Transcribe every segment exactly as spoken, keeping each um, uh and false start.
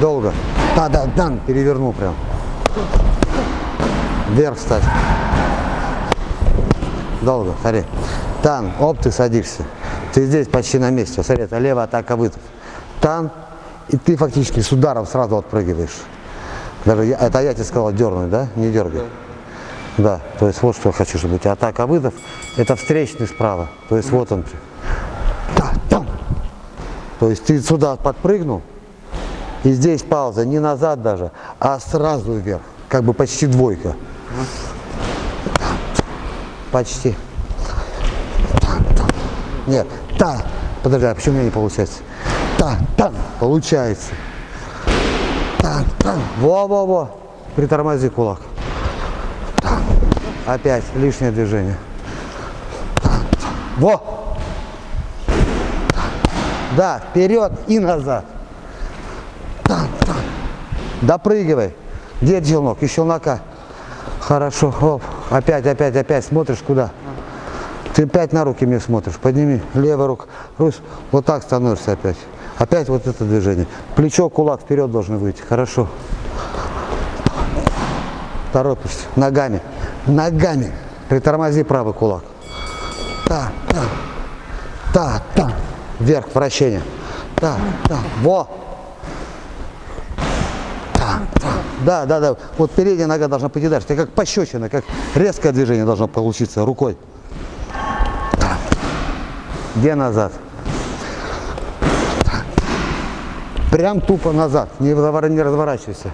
долго. Да, да, да, перевернул прям. Вверх ставь. Долго, смотри. Тан, оп, ты садишься. Ты здесь почти на месте. Смотри, это левая атака выток. Тан, и ты фактически с ударом сразу отпрыгиваешь. Даже я, это я тебе сказал дернуть, да? Не дергай. Да. Да, то есть вот что я хочу, чтобы у тебя атака выдов. Это встречный справа. То есть да. Вот он. Да, там. То есть ты сюда подпрыгнул. И здесь пауза не назад даже, а сразу вверх. Как бы почти двойка. Почти. Нет. Та. Подожди, а почему у меня не получается? Та. Та. Получается. Та. Та. Во-во-во. Притормози кулак. Та. Опять лишнее движение. Та. Та. Во. Та. Да. Вперед и назад. Та. Та. Допрыгивай. Где челнок? И челнока. Хорошо. Оп. Опять, опять, опять. Смотришь куда? Ты опять на руки мне смотришь. Подними. Левая рука. Русь. Вот так становишься опять. Опять вот это движение. Плечо, кулак вперед должен выйти. Хорошо. Торопишься. Ногами. Ногами. Притормози правый кулак. Та, та. Та, та. Вверх. Вращение. Та, та. Во. Да, да, да. Вот передняя нога должна пойти дальше. Это как пощечина, как резкое движение должно получиться рукой. Где назад? Прям тупо назад. Не разворачивайся.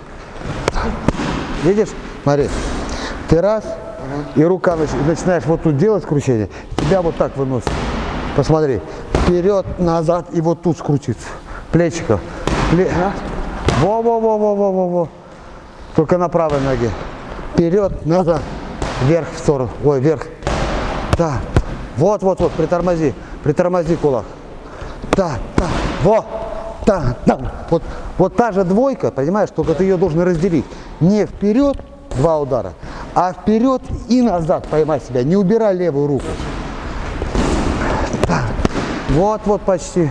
Видишь? Смотри. Ты раз, и рука начинаешь вот тут делать кручение. Тебя вот так выносит. Посмотри. Вперед, назад, и вот тут скрутится. Плечико. Во-во-во-во-во-во-во. Только на правой ноге. Вперед, назад. Вверх в сторону. Ой, вверх. Да. Вот-вот-вот, притормози. Притормози кулак. Да, да. Во. Да, да. Вот, вот та же двойка, понимаешь, только ты ее должен разделить. Не вперед, два удара, а вперед и назад поймать себя. Не убирай левую руку. Да. Вот-вот почти.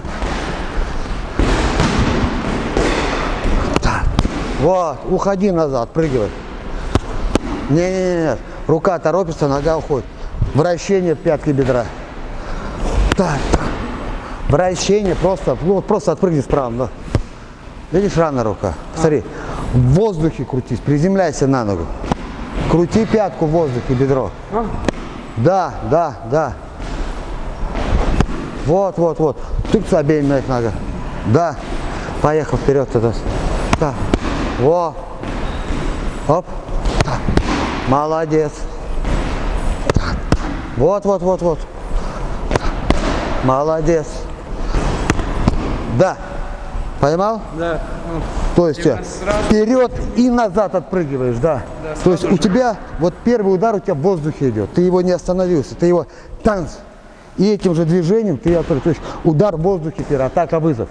Вот, уходи назад, прыгивай. Не-не-не, рука торопится, нога уходит. Вращение пятки бедра. Так, вращение просто, ну, просто отпрыгни справа. Да. Видишь, рано рука. Смотри, в воздухе крутись, приземляйся на ногу. Крути пятку в воздухе, бедро. Да, да, да. Вот, вот, вот. Тыкся обеими на их ногах. Да, поехал вперед туда. Да. Во! Оп! Молодец! Вот, вот, вот, вот! Молодец! Да! Поймал? Да. То есть вперед и назад отпрыгиваешь, да. Да. То есть у тебя вот первый удар у тебя в воздухе идет, ты его не остановился, ты его танц. И этим же движением ты отпрыгиваешь. То есть удар в воздухе, атака, вызов.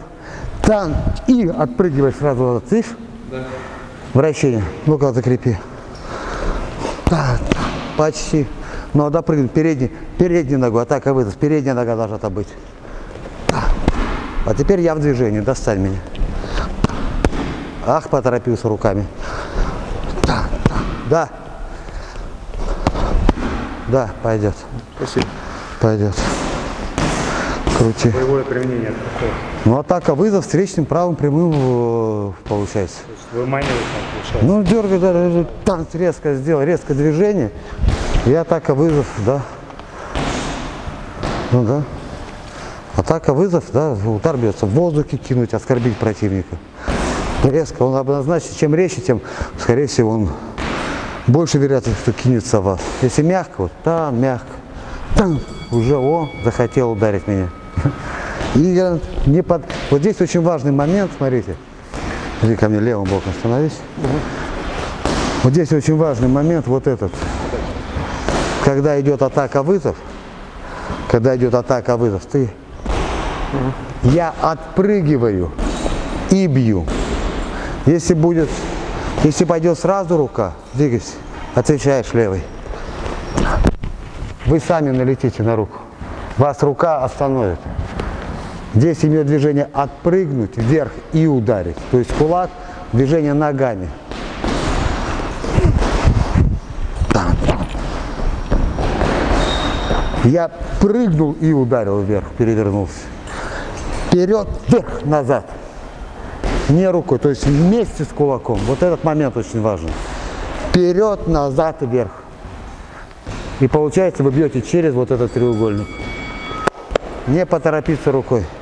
Танц и отпрыгиваешь сразу назад. Видишь? Да. Вращение. Ну-ка, закрепи. Да, да. Почти. Но допрыгнуть. Передний, переднюю ногу. Атака вызов. Передняя нога должна там быть. Да. А теперь я в движении. Достань меня. Ах, поторопился руками. Да. Да. Да, пойдет. Спасибо. Пойдет. Крути. Боевое применение. Ну, атака, вызов, встречным правым прямым получается. Выманивать получается. Ну, дергай, да, танц резко сделал, резкое движение. И атака, вызов, да. Ну да. Атака, вызов, да, удар бьется. В воздухе кинуть, оскорбить противника. Резко, он однозначно, чем резче, тем, скорее всего, он больше вероятность, что кинется в вас. Если мягко, вот там, мягко. Там, уже, о, захотел ударить меня. И не под... Вот здесь очень важный момент, смотрите. Иди ко мне левым боком, становись. Угу. Вот здесь очень важный момент, вот этот. Когда идет атака, вызов, когда идет атака, вызов, ты... Угу. Я отпрыгиваю и бью. Если будет... Если пойдет сразу рука, двигайся, отвечаешь левой. Вы сами налетите на руку. Вас рука остановит. Здесь идет движение отпрыгнуть вверх и ударить. То есть кулак движение ногами. Я прыгнул и ударил вверх, перевернулся. Вперед, вверх, назад. Не рукой, то есть вместе с кулаком. Вот этот момент очень важен. Вперед, назад и вверх. И получается, вы бьете через вот этот треугольник. Не поторопиться рукой.